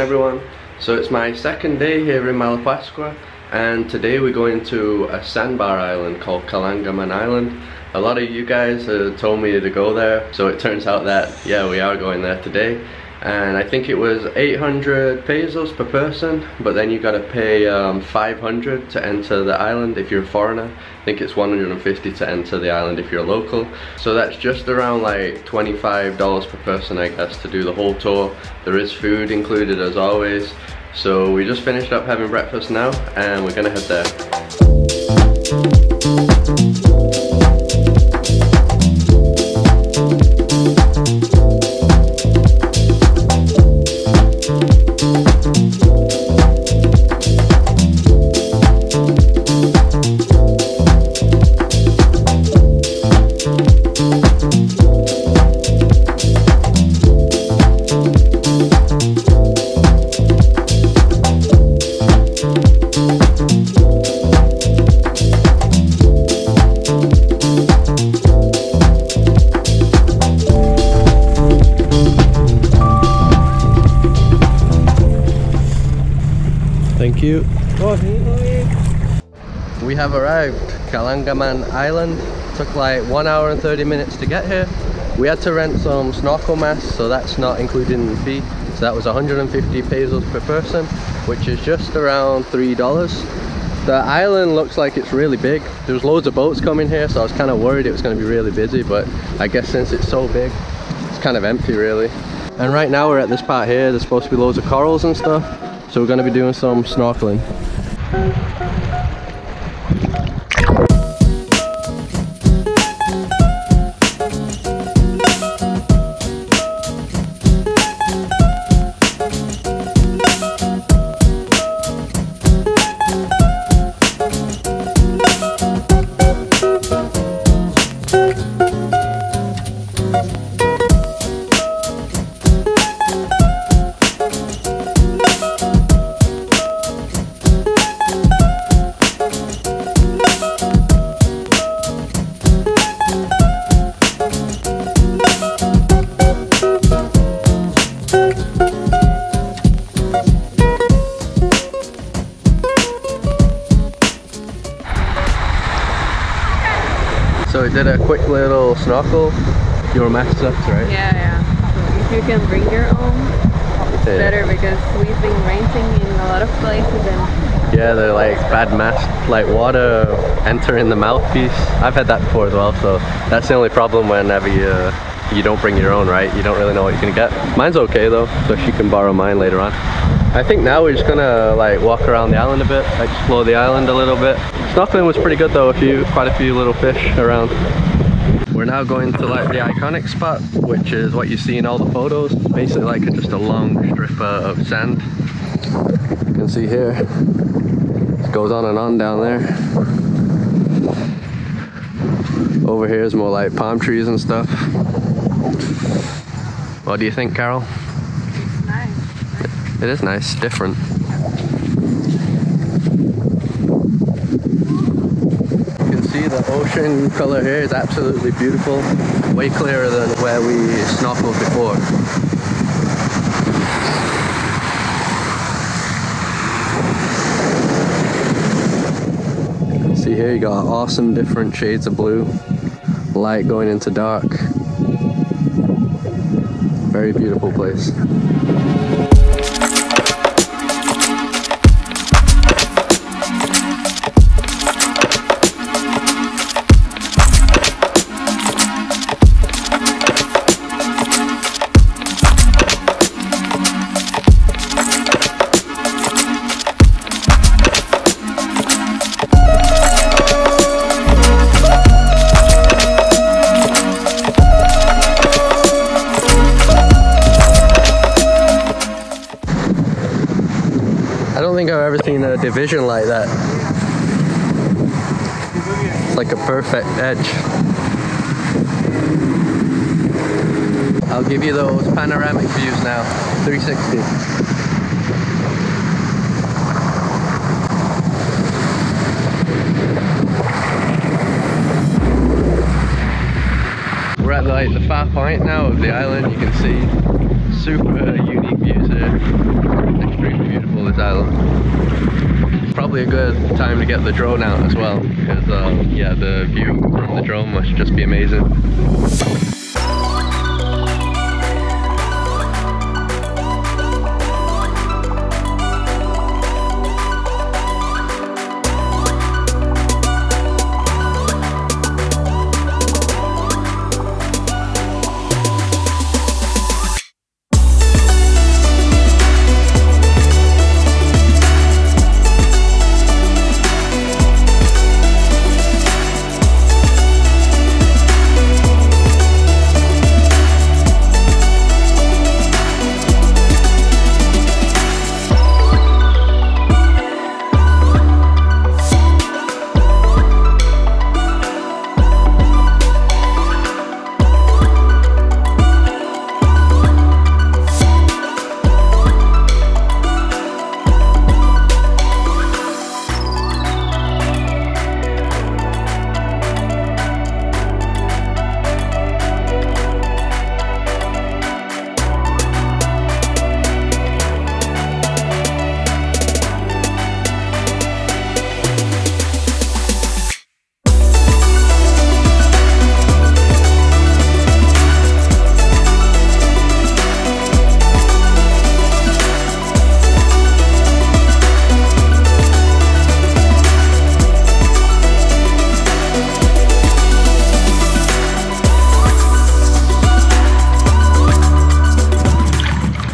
everyone. So it's my second day here in Malapascua, and today we're going to a sandbar island called Kalanggaman Island. A lot of you guys told me to go there, so it turns out that yeah, we are going there today. And I think it was 800 pesos per person, but then you gotta pay 500 to enter the island if you're a foreigner. I think it's 150 to enter the island if you're a local. So that's just around like $25 per person, I guess, to do the whole tour. There is food included as always. So we just finished up having breakfast now, and we're gonna head there. Thank you. We have arrived Kalanggaman Island. Took like 1 hour and 30 minutes to get here. We had to rent some snorkel masks, so that's not included in the fee. So that was 150 pesos per person, which is just around $3. The island looks like it's really big. There's loads of boats coming here, so I was kind of worried it was going to be really busy, but I guess since it's so big, it's kind of empty really. And right now we're at this part here. There's supposed to be loads of corals and stuff. So we're going to be doing some snorkeling. So we did a quick little snorkel. Your mask sucks, right? Yeah, yeah. If you can bring your own, it's better, because we've been renting in a lot of places and yeah, they're like bad masks, like water entering the mouthpiece. I've had that before as well, so that's the only problem whenever you don't bring your own, right? You don't really know what you can get. Mine's okay though, so she can borrow mine later on. I think now we're just gonna like walk around the island a bit, explore the island a little bit. Snorkeling was pretty good though, quite a few little fish around. We're now going to like the iconic spot, which is what you see in all the photos. Basically like just a long strip of sand. You can see here, it goes on and on down there. Over here is more like palm trees and stuff. What do you think, Carol? It is nice, different. You can see the ocean color here is absolutely beautiful. Way clearer than where we snorkeled before. You can see here you got awesome different shades of blue. Light going into dark. Very beautiful place. I don't think I've ever seen a division like that. It's like a perfect edge. I'll give you those panoramic views now, 360. We're at like the far point now of the island. You can see super unique views here. It's extremely beautiful, this island. It's probably a good time to get the drone out as well, because yeah, the view from the drone must just be amazing.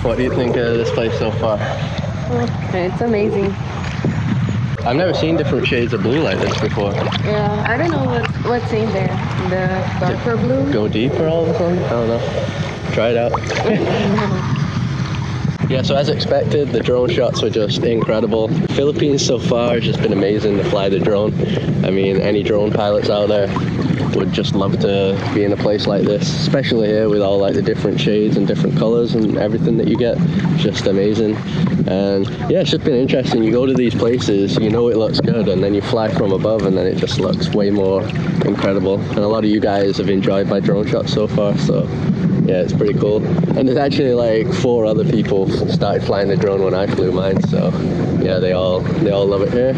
What do you think of this place so far? Okay, it's amazing. I've never seen different shades of blue like this before. Yeah, I don't know what's in there. The darker blue? Go deeper all of a sudden? I don't know. Try it out. Yeah, so as expected, the drone shots were just incredible. The Philippines so far has just been amazing to fly the drone. I mean, any drone pilots out there would just love to be in a place like this, especially here with all like the different shades and different colors and everything that you get. Just amazing. And yeah, it's just been interesting. You go to these places, you know it looks good, and then you fly from above and then it just looks way more incredible. And a lot of you guys have enjoyed my drone shots so far, so yeah, it's pretty cool. And there's actually like 4 other people started flying the drone when I flew mine, so yeah, they all love it here.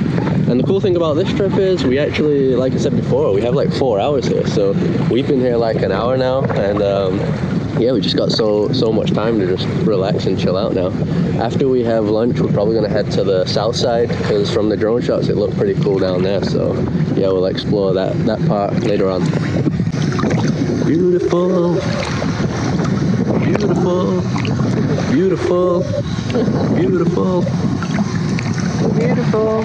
And the cool thing about this trip is we actually, like I said before, we have like 4 hours here, so we've been here like an hour now, and yeah, we just got so much time to just relax and chill out now. After we have lunch, we're probably gonna head to the south side, because from the drone shots it looked pretty cool down there, so yeah, we'll explore that part later on. Beautiful. Beautiful, beautiful, beautiful, beautiful, beautiful.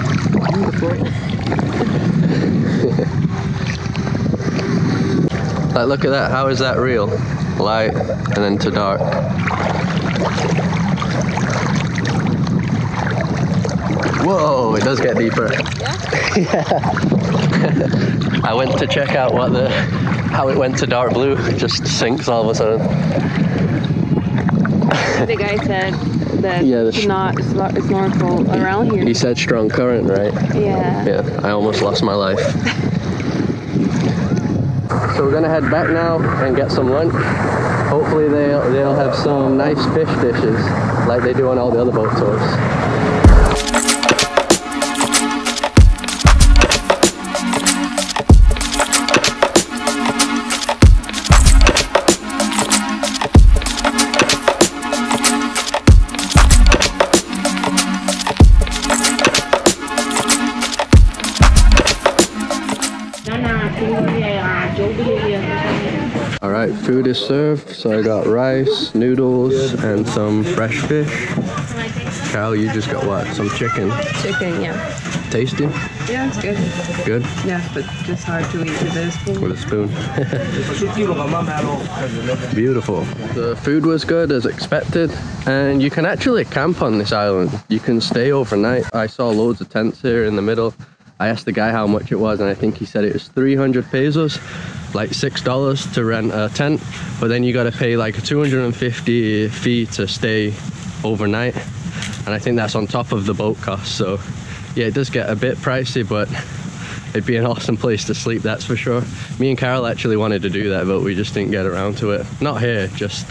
Like, look at that, how is that real? Light and then to dark. Whoa, it does get deeper. Yeah? Yeah. I went to check out how it went to dark blue, it just sinks all of a sudden. The guy said that, yeah, it's not snorkel around here. He said strong current, right? Yeah. Yeah, I almost lost my life. So we're gonna head back now and get some lunch. Hopefully they'll have some nice fish dishes like they do on all the other boat tours. Alright, food is served, so I got rice, noodles, and some fresh fish. Carol, you just got what? Some chicken? Chicken, yeah. Tasty? Yeah, it's good. Good? Yeah, but just hard to eat with a spoon. With a spoon. Beautiful. The food was good as expected, and you can actually camp on this island. You can stay overnight. I saw loads of tents here in the middle. I asked the guy how much it was, and I think he said it was 300 pesos, like $6 to rent a tent, but then you got to pay like a 250 fee to stay overnight, and I think that's on top of the boat cost. So yeah, it does get a bit pricey, but it'd be an awesome place to sleep, that's for sure. Me and Carol actually wanted to do that, but we just didn't get around to it. Not here, just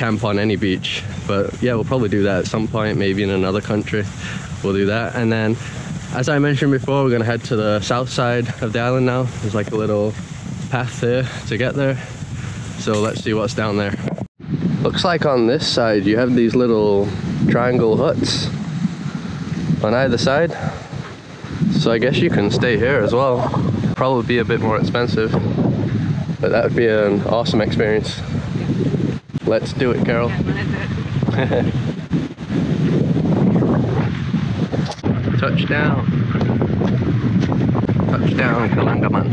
camp on any beach, but yeah, we'll probably do that at some point, maybe in another country. We'll do that, and then as I mentioned before, we're gonna head to the south side of the island now. There's like a little path there to get there, so let's see what's down there. Looks like on this side you have these little triangle huts on either side, so I guess you can stay here as well. Probably be a bit more expensive, but that would be an awesome experience. Let's do it, Carol. Touchdown. Touchdown, Kalanggaman.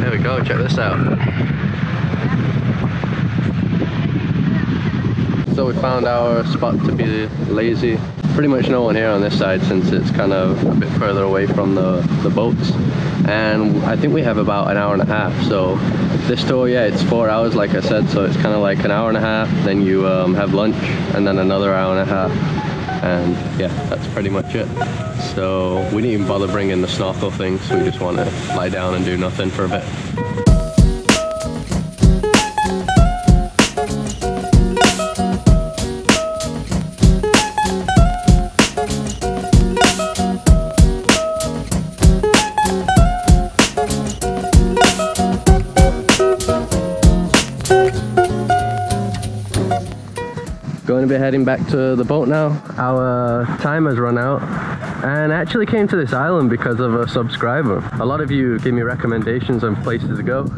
There we go, check this out. So we found our spot to be lazy. Pretty much no one here on this side since it's kind of a bit further away from the boats. And I think we have about an hour and a half, so this tour, yeah, it's 4 hours like I said, so it's kind of like an hour and a half, then you have lunch, and then another hour and a half. And yeah, that's pretty much it. So we didn't even bother bringing the snorkel thing, so we just want to lie down and do nothing for a bit. Going to be heading back to the boat now. Our time has run out, and I actually came to this island because of a subscriber. A lot of you give me recommendations on places to go,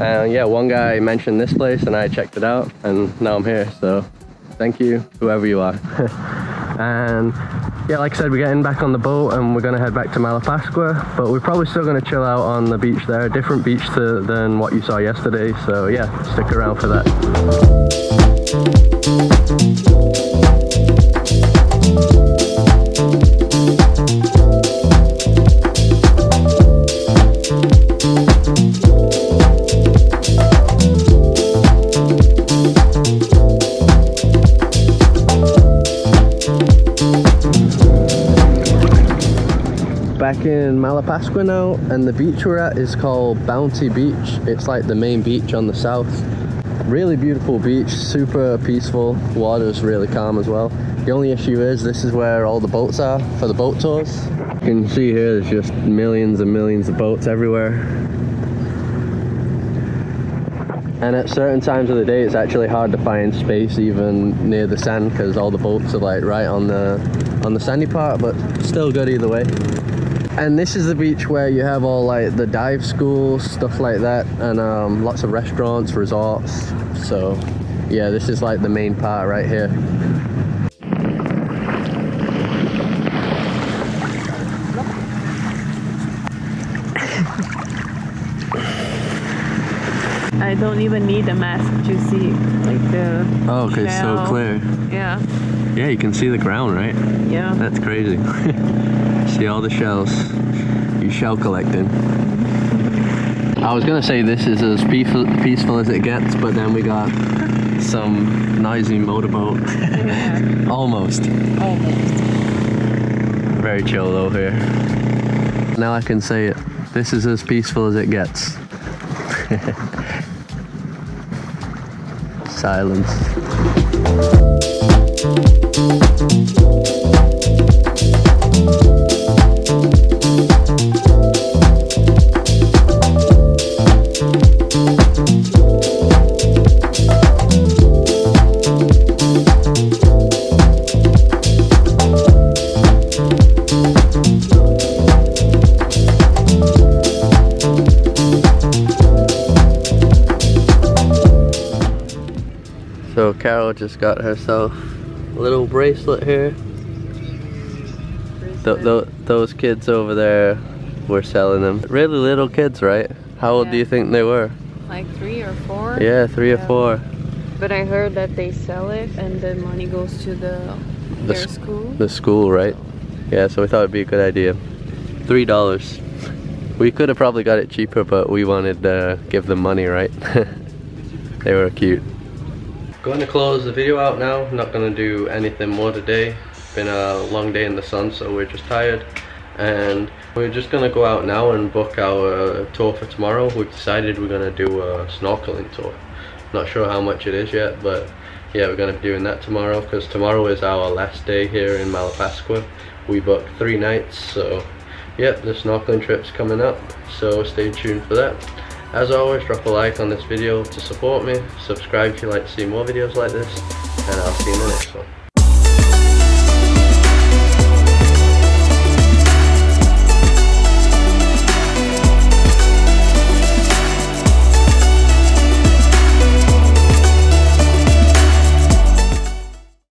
and yeah, one guy mentioned this place and I checked it out, and now I'm here, so thank you, whoever you are. And yeah, like I said, we're getting back on the boat and we're going to head back to Malapascua, but we're probably still going to chill out on the beach there, a different beach than what you saw yesterday, so yeah, stick around for that. Back in Malapascua now, and the beach we're at is called Bounty Beach. It's like the main beach on the south. Really beautiful beach, super peaceful, water's really calm as well. The only issue is this is where all the boats are for the boat tours. You can see here there's just millions and millions of boats everywhere. And at certain times of the day it's actually hard to find space even near the sand because all the boats are like right on the sandy part, but still good either way. And this is the beach where you have all like the dive schools, stuff like that, and lots of restaurants, resorts. So yeah, this is like the main part right here. I don't even need a mask to see like the oh, okay, so clear. Yeah. Yeah, you can see the ground, right? Yeah. That's crazy. See all the shells. You shell collecting. I was gonna say this is as peaceful as it gets, but then we got some noisy motorboat. Yeah. Almost. Almost. Very chill though here. Now I can say it. This is as peaceful as it gets. Silence. So Carol just got herself a little bracelet here. Those kids over there were selling them. Really little kids, right? How old do you think they were? Like 3 or 4? Yeah, three or four. But I heard that they sell it and the money goes to their school. The school, right? Yeah, so we thought it'd be a good idea. $3. We could have probably got it cheaper, but we wanted to give them money, right? They were cute. Going to close the video out now. I'm not going to do anything more today. It's been a long day in the sun, so we're just tired, and we're just going to go out now and book our tour for tomorrow. We've decided we're going to do a snorkeling tour, Not sure how much it is yet, but yeah, we're going to be doing that tomorrow, because tomorrow is our last day here in Malapascua. We booked 3 nights, so yep, the snorkeling trip's coming up, so stay tuned for that. As always, drop a like on this video to support me, subscribe if you'd like to see more videos like this, and I'll see you in the next one.